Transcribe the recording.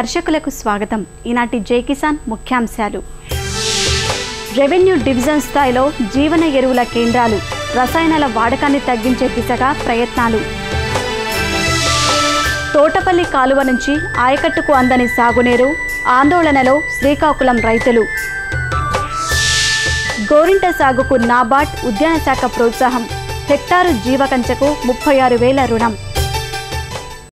దర్శకులకు స్వాగతం। ఈనాటి జై కిసాన్ ముఖ్యాంశాలు: రెవెన్యూ డివిజన్ స్థాయిలో జీవన ఎరువుల కేంద్రాలు, రసాయనాల వాడకాన్ని తగ్గించే దిశగా ప్రయత్నాలు, తోటపల్లి కాలువ నుంచి ఆయకట్టుకు అందని సాగునీరు, ఆందోళనలో శ్రీకాకుళం రైతులు, గోరింట సాగుకు నాబార్డ్ ఉద్యాన శాఖ ప్రోత్సాహం, హెక్టారు జీవకంచకు 36,000 రుణం।